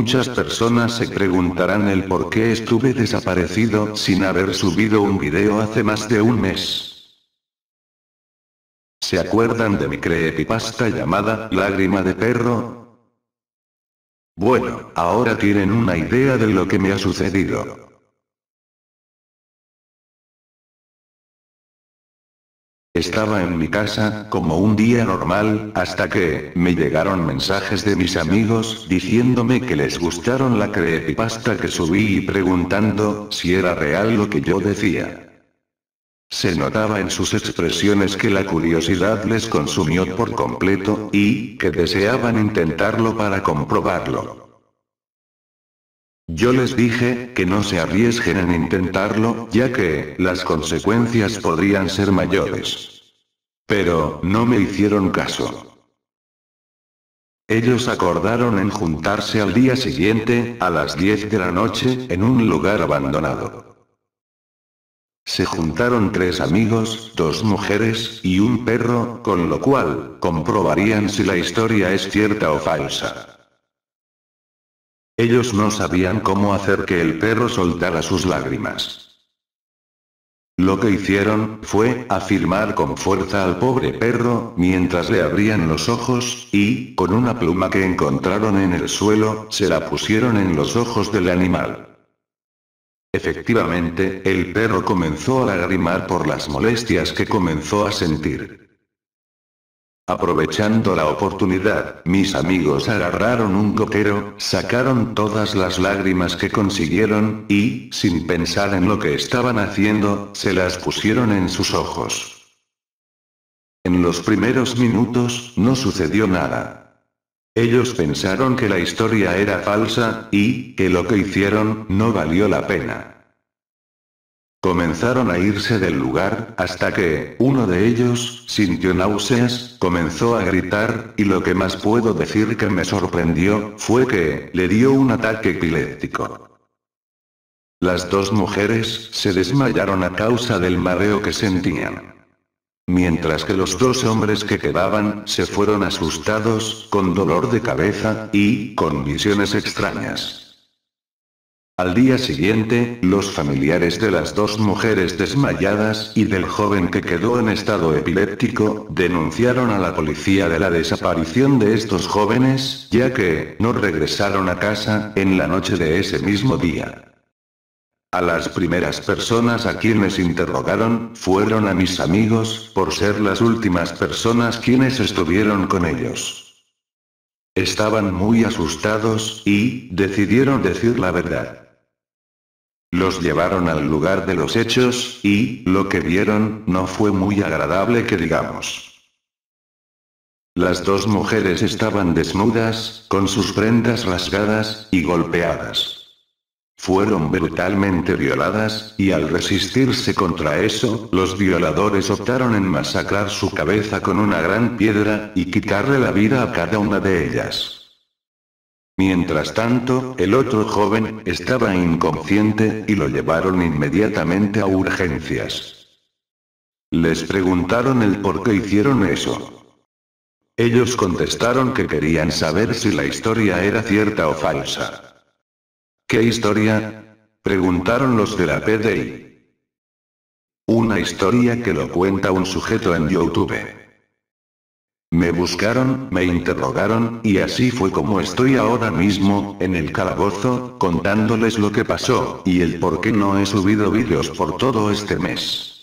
muchas personas se preguntarán el por qué estuve desaparecido sin haber subido un video hace más de un mes. ¿Se acuerdan de mi creepypasta llamada Lágrima de Perro? Bueno, ahora tienen una idea de lo que me ha sucedido. Estaba en mi casa, como un día normal, hasta que me llegaron mensajes de mis amigos diciéndome que les gustaron la creepypasta que subí y preguntando si era real lo que yo decía. Se notaba en sus expresiones que la curiosidad les consumió por completo, y que deseaban intentarlo para comprobarlo. Yo les dije que no se arriesguen en intentarlo, ya que las consecuencias podrían ser mayores. Pero no me hicieron caso. Ellos acordaron en juntarse al día siguiente, a las 10 de la noche, en un lugar abandonado. Se juntaron 3 amigos, 2 mujeres y un perro, con lo cual comprobarían si la historia es cierta o falsa. Ellos no sabían cómo hacer que el perro soltara sus lágrimas. Lo que hicieron fue afirmar con fuerza al pobre perro mientras le abrían los ojos, y, con una pluma que encontraron en el suelo, se la pusieron en los ojos del animal. Efectivamente, el perro comenzó a lagrimar por las molestias que comenzó a sentir. Aprovechando la oportunidad, mis amigos agarraron un gotero, sacaron todas las lágrimas que consiguieron, y, sin pensar en lo que estaban haciendo, se las pusieron en sus ojos. En los primeros minutos, no sucedió nada. Ellos pensaron que la historia era falsa, y que lo que hicieron no valió la pena. Comenzaron a irse del lugar, hasta que uno de ellos sintió náuseas, comenzó a gritar, y lo que más puedo decir que me sorprendió fue que le dio un ataque epiléptico. Las 2 mujeres se desmayaron a causa del mareo que sentían. Mientras que los 2 hombres que quedaban se fueron asustados, con dolor de cabeza, y con visiones extrañas. Al día siguiente, los familiares de las 2 mujeres desmayadas y del joven que quedó en estado epiléptico, denunciaron a la policía de la desaparición de estos jóvenes, ya que no regresaron a casa en la noche de ese mismo día. A las primeras personas a quienes interrogaron fueron a mis amigos, por ser las últimas personas quienes estuvieron con ellos. Estaban muy asustados, y decidieron decir la verdad. Los llevaron al lugar de los hechos, y lo que vieron no fue muy agradable que digamos. Las 2 mujeres estaban desnudas, con sus prendas rasgadas y golpeadas. Fueron brutalmente violadas, y al resistirse contra eso, los violadores optaron en masacrar su cabeza con una gran piedra, y quitarle la vida a cada una de ellas. Mientras tanto, el otro joven estaba inconsciente, y lo llevaron inmediatamente a urgencias. Les preguntaron el por qué hicieron eso. Ellos contestaron que querían saber si la historia era cierta o falsa. ¿Qué historia?, preguntaron los de la PDI. Una historia que lo cuenta un sujeto en YouTube. Me buscaron, me interrogaron, y así fue como estoy ahora mismo, en el calabozo, contándoles lo que pasó, y el por qué no he subido vídeos por todo este mes.